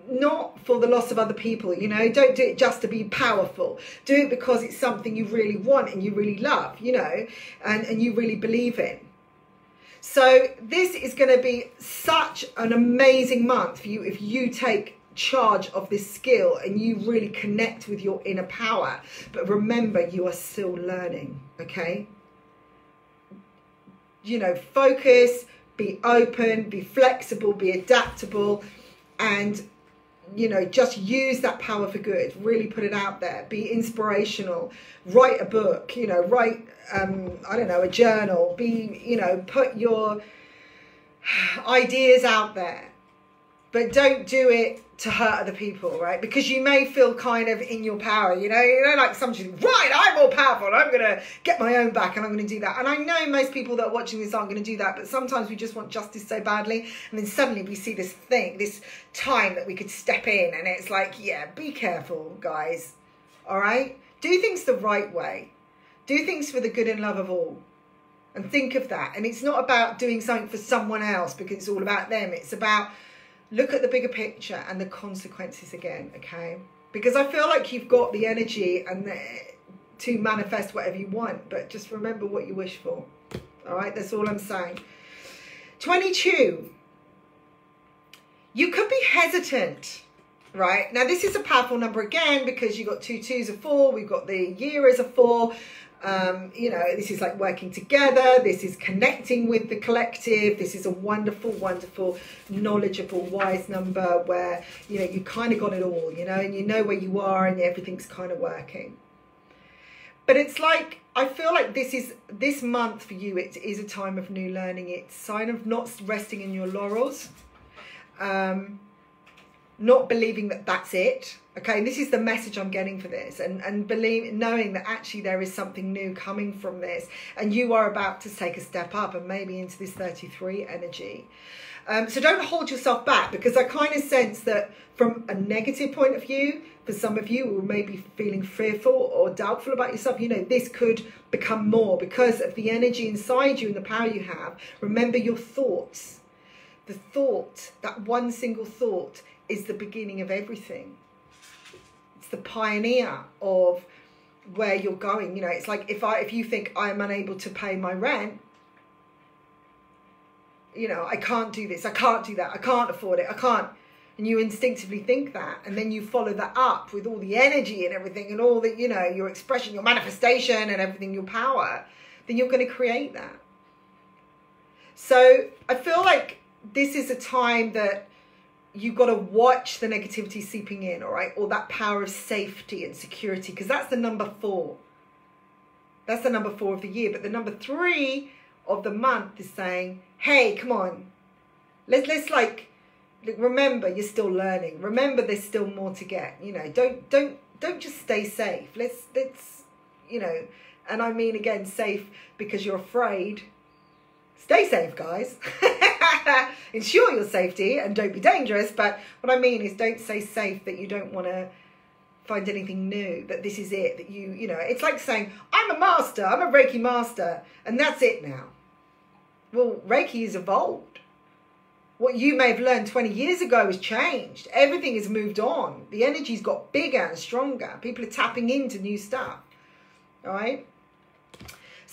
not for the loss of other people. You know, don't do it just to be powerful. Do it because it's something you really want and you really love, you know, and, and you really believe in. So this is going to be such an amazing month for you if you take charge of this skill and you really connect with your inner power. But remember, you are still learning. Okay, you know, focus, be open, be flexible, be adaptable, and, you know, just use that power for good. Really put it out there. Be inspirational. Write a book, you know, write um I don't know, a journal. Be, you know, put your ideas out there. But don't do it to hurt other people, right? Because you may feel kind of in your power, you know? You know, like somebody, right, I'm more powerful and I'm going to get my own back and I'm going to do that. And I know most people that are watching this aren't going to do that, but sometimes we just want justice so badly. And then suddenly we see this thing, this time that we could step in, and it's like, yeah, be careful, guys, all right? Do things the right way. Do things for the good and love of all. And think of that. And it's not about doing something for someone else because it's all about them. It's about... look at the bigger picture and the consequences again, okay? Because I feel like you've got the energy and the, to manifest whatever you want, but just remember what you wish for, all right? That's all I'm saying. twenty-two, you could be hesitant, right? Now, this is a powerful number again because you've got two twos are four, we've got the year is a four, Um, you know, this is like working together, this is connecting with the collective, this is a wonderful, wonderful, knowledgeable, wise number where, you know, you kind of got it all, you know, and you know where you are and everything's kind of working. But it's like, I feel like this is, this month for you, it is a time of new learning. It's a sign of not resting in your laurels, um, not believing that that's it. Okay, and this is the message I'm getting for this, and, and believe, knowing that actually there is something new coming from this, and you are about to take a step up and maybe into this thirty-three energy. Um, so don't hold yourself back, because I kind of sense that from a negative point of view, for some of you who may be feeling fearful or doubtful about yourself, you know, this could become more because of the energy inside you and the power you have. Remember your thoughts. The thought, that one single thought, is the beginning of everything. The pioneer of where you're going. You know, it's like if I if you think I am unable to pay my rent, you know, I can't do this, I can't do that, I can't afford it, I can't, and you instinctively think that, and then you follow that up with all the energy and everything and all that, you know, your expression, your manifestation and everything, your power, then you're going to create that. So I feel like this is a time that you've got to watch the negativity seeping in, all right? Or that power of safety and security, because that's the number four. That's the number four of the year. But the number three of the month is saying, hey, come on. Let's, let's like, remember you're still learning. Remember there's still more to get. You know, don't, don't, don't just stay safe. Let's, let's, you know, and I mean, again, safe because you're afraid. Stay safe, guys. Ensure your safety and don't be dangerous. But what I mean is don't say safe that you don't want to find anything new, that this is it, that you, you know, it's like saying, I'm a master, I'm a Reiki master, and that's it now. Well, Reiki is evolved. What you may have learned twenty years ago has changed. Everything has moved on. The energy's got bigger and stronger. People are tapping into new stuff, all right?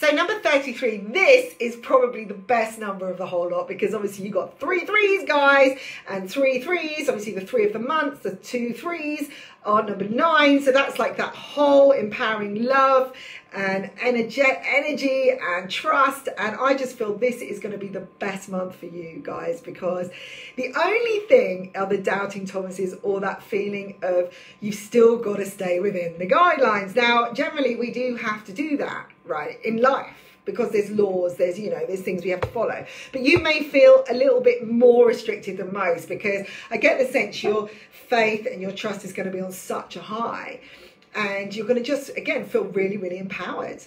So number thirty-three, this is probably the best number of the whole lot, because obviously you got three threes, guys, and three threes, obviously the three of the month, the two threes are number nine. So that's like that whole empowering love and energy, energy and trust. And I just feel this is going to be the best month for you guys, because the only thing are the doubting Thomases or that feeling of you've still got to stay within the guidelines. Now, generally we do have to do that, right, in life, because there's laws, there's, you know, there's things we have to follow. But you may feel a little bit more restricted than most, because I get the sense your faith and your trust is going to be on such a high, and you're going to just, again, feel really, really empowered,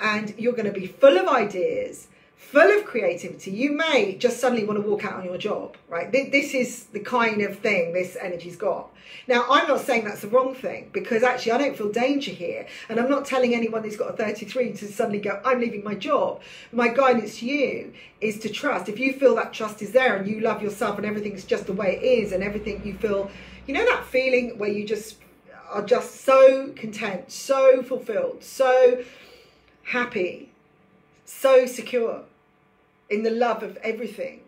and you're going to be full of ideas, full of creativity. You may just suddenly want to walk out on your job, right? This is the kind of thing this energy's got. Now, I'm not saying that's the wrong thing, because actually I don't feel danger here. And I'm not telling anyone who's got a thirty-three to suddenly go, I'm leaving my job. My guidance to you is to trust. If you feel that trust is there and you love yourself and everything's just the way it is and everything you feel, you know, that feeling where you just are just so content, so fulfilled, so happy, so secure in the love of everything,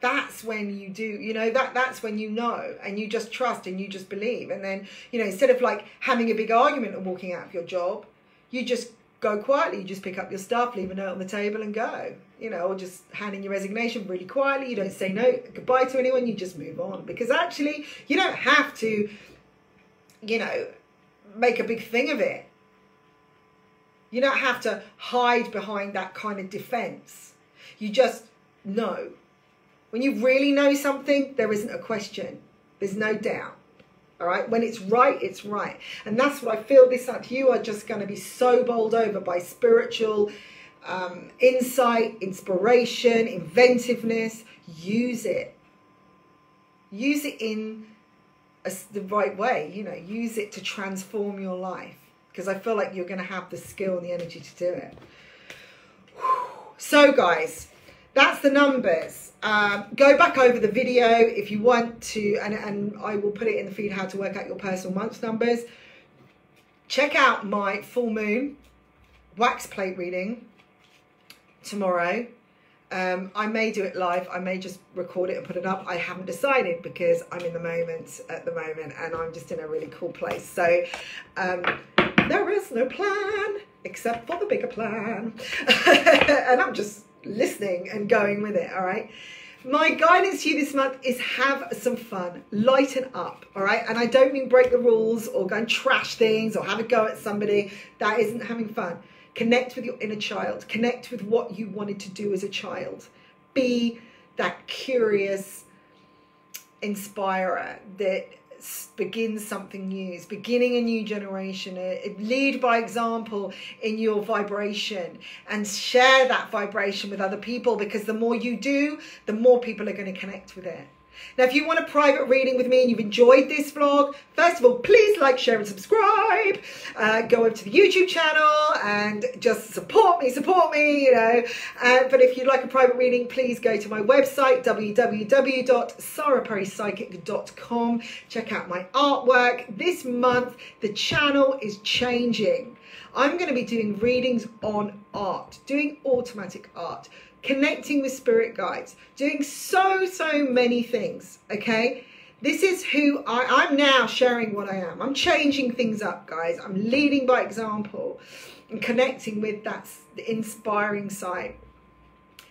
that's when you do, you know, that that's when you know, and you just trust and you just believe. And then, you know, instead of like having a big argument and walking out of your job, you just go quietly, you just pick up your stuff, leave a note on the table and go, you know, or just hand in your resignation really quietly. You don't say no, goodbye to anyone, you just move on, because actually you don't have to, you know, make a big thing of it. You don't have to hide behind that kind of defense. You just know When you really know something, there isn't a question. There's no doubt. All right. When it's right, it's right. And that's what I feel this up. You are just going to be so bowled over by spiritual um, insight, inspiration, inventiveness. Use it. Use it in a, the right way. You know, use it to transform your life. Because I feel like you're going to have the skill and the energy to do it. So guys, that's the numbers. Um, go back over the video if you want to, and, and I will put it in the feed how to work out your personal month numbers. Check out my full moon wax plate reading tomorrow. Um, I may do it live. I may just record it and put it up. I haven't decided because I'm in the moment at the moment and I'm just in a really cool place. So um, there is no plan except for the bigger plan. And I'm just listening and going with it. All right. My guidance to you this month is have some fun, lighten up. All right. And I don't mean break the rules or go and trash things or have a go at somebody. That isn't having fun. Connect with your inner child. Connect with what you wanted to do as a child. Be that curious inspirer that begins something new, beginning a new generation. Lead by example in your vibration and share that vibration with other people, because the more you do, the more people are going to connect with it. Now, if you want a private reading with me and you've enjoyed this vlog, first of all, please like, share and subscribe. Uh, go over to the YouTube channel and just support me, support me, you know. Uh, but if you'd like a private reading, please go to my website, w w w dot sara perry psychic dot com. Check out my artwork. This month, the channel is changing. I'm going to be doing readings on art, doing automatic art, connecting with spirit guides, doing so, so many things, okay? This is who I, I'm now sharing what I am. I'm changing things up, guys. I'm leading by example and connecting with that inspiring side.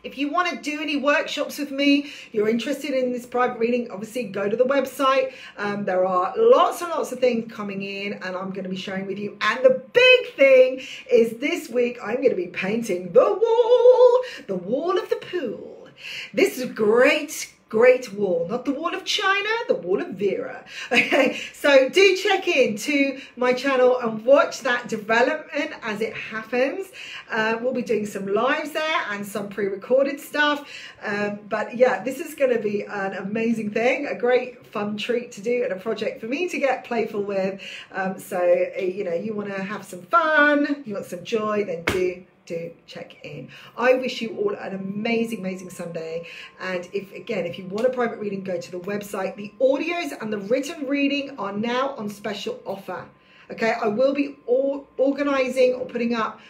If you want to do any workshops with me, you're interested in this private reading, obviously go to the website. Um, there are lots and lots of things coming in and I'm going to be sharing with you. And the big thing is this week, I'm going to be painting the wall, the wall of the pool. This is a great, great wall, not the wall of China, the wall of Vera. Okay, so do check in to my channel and watch that development as it happens. Uh, we'll be doing some lives there and some pre-recorded stuff. Um, but yeah, this is going to be an amazing thing, a great fun treat to do and a project for me to get playful with. Um, so, uh, you know, you want to have some fun, you want some joy, then do do check in. I wish you all an amazing, amazing Sunday. And if, again, if you want a private reading, go to the website. The audios and the written reading are now on special offer. Okay, I will be all organizing or putting up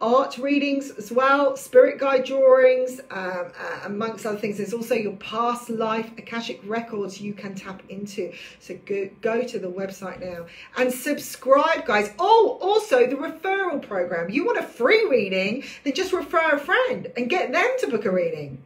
art readings as well, spirit guide drawings, um, uh, amongst other things. There's also your past life Akashic records you can tap into. So go, go to the website now and subscribe, guys. Oh, also the referral program. You want a free reading, then just refer a friend and get them to book a reading.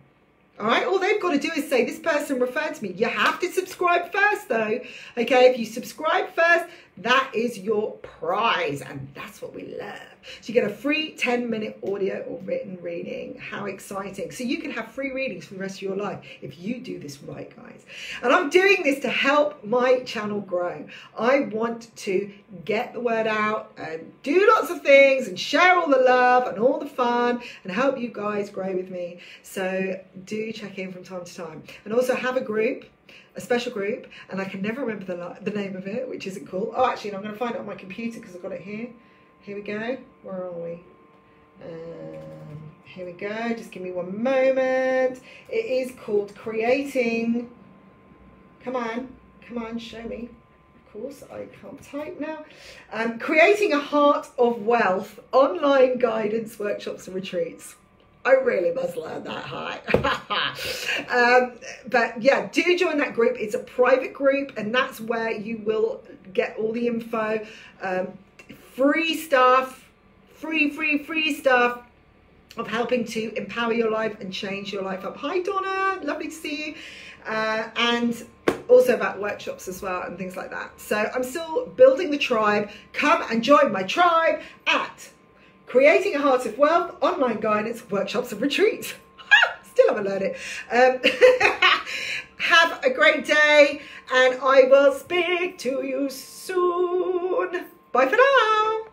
All right, all they've got to do is say, this person referred to me. You have to subscribe first, though. Okay, if you subscribe first, that is your prize. And that's what we love. So you get a free ten minute audio or written reading. How exciting. So you can have free readings for the rest of your life if you do this right, guys. And I'm doing this to help my channel grow. I want to get the word out and do lots of things and share all the love and all the fun and help you guys grow with me. So do check in from time to time. And also have a group. A special group, and I can never remember the, the name of it, which isn't cool. Oh, actually, I'm going to find it on my computer because I've got it here. Here we go. Where are we? Um, here we go. Just give me one moment. It is called Creating. Come on. Come on. Show me. Of course, I can't type now. Um, Creating a Heart of Wealth. Online guidance, workshops and retreats. I really must learn that high. um, but yeah, do join that group. It's a private group and that's where you will get all the info. Um, free stuff, free, free, free stuff of helping to empower your life and change your life up. Hi, Donna. Lovely to see you. Uh, and also about workshops as well and things like that. So I'm still building the tribe. Come and join my tribe at Creating a Heart of Wealth, Online Guidance, Workshops and Retreats. Still still haven't learned it. Um, have a great day, and I will speak to you soon. Bye for now.